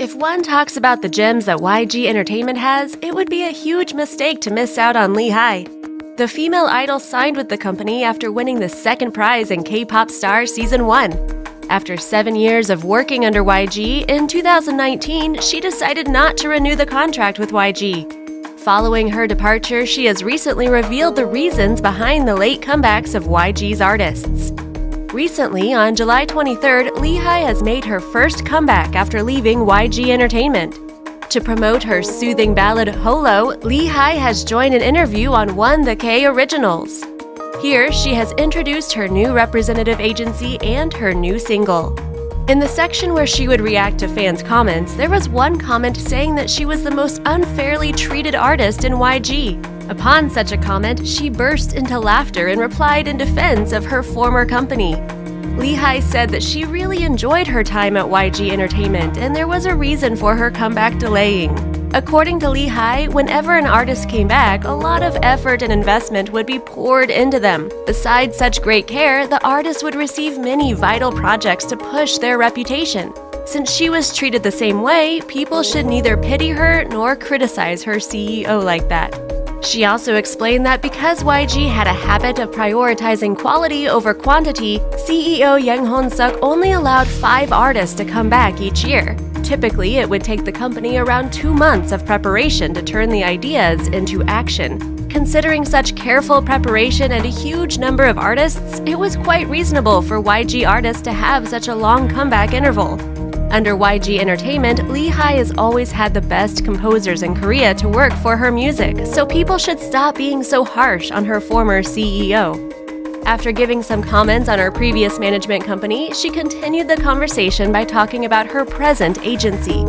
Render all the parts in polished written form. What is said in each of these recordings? If one talks about the gems that YG Entertainment has, it would be a huge mistake to miss out on Lee Hi. The female idol signed with the company after winning the second prize in K-pop Star Season 1. After 7 years of working under YG, in 2019, she decided not to renew the contract with YG. Following her departure, she has recently revealed the reasons behind the late comebacks of YG's artists. Recently, on July 23rd, Lee Hi has made her first comeback after leaving YG Entertainment. To promote her soothing ballad Holo, Lee Hi has joined an interview on 1theK Originals. Here, she has introduced her new representative agency and her new single. In the section where she would react to fans' comments, there was one comment saying that she was the most unfairly treated artist in YG. Upon such a comment, she burst into laughter and replied in defense of her former company. Lee Hi said that she really enjoyed her time at YG Entertainment and there was a reason for her comeback delaying. According to Lee Hi, whenever an artist came back, a lot of effort and investment would be poured into them. Besides such great care, the artist would receive many vital projects to push their reputation. Since she was treated the same way, people should neither pity her nor criticize her CEO like that. She also explained that because YG had a habit of prioritizing quality over quantity, CEO Yang Hyun-suk only allowed 5 artists to come back each year. Typically, it would take the company around 2 months of preparation to turn the ideas into action. Considering such careful preparation and a huge number of artists, it was quite reasonable for YG artists to have such a long comeback interval. Under YG Entertainment, Lee Hi has always had the best composers in Korea to work for her music, so people should stop being so harsh on her former CEO. After giving some comments on her previous management company, she continued the conversation by talking about her present agency.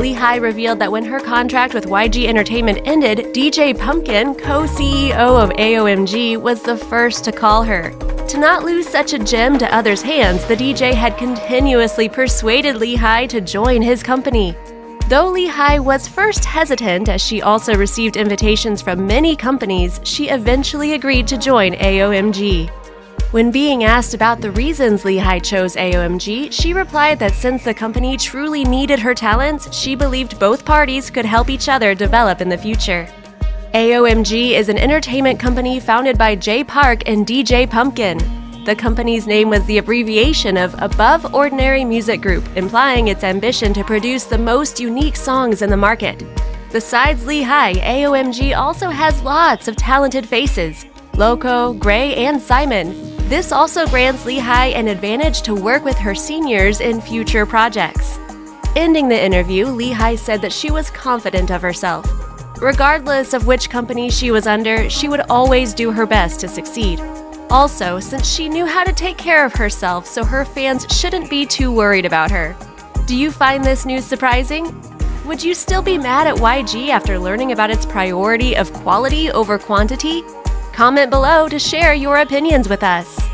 Lee Hi revealed that when her contract with YG Entertainment ended, DJ Pumpkin, co-CEO of AOMG, was the first to call her. To not lose such a gem to others' hands, the DJ had continuously persuaded Lee Hi to join his company. Though Lee Hi was first hesitant, as she also received invitations from many companies, she eventually agreed to join AOMG. When being asked about the reasons Lee Hi chose AOMG, she replied that since the company truly needed her talents, she believed both parties could help each other develop in the future. AOMG is an entertainment company founded by Jay Park and DJ Pumpkin. The company's name was the abbreviation of Above Ordinary Music Group, implying its ambition to produce the most unique songs in the market. Besides Lee Hi, AOMG also has lots of talented faces: Loco, Gray, and Simon. This also grants Lee Hi an advantage to work with her seniors in future projects. Ending the interview, Lee Hi said that she was confident of herself. Regardless of which company she was under, she would always do her best to succeed. Also, since she knew how to take care of herself, so her fans shouldn't be too worried about her. Do you find this news surprising? Would you still be mad at YG after learning about its priority of quality over quantity? Comment below to share your opinions with us.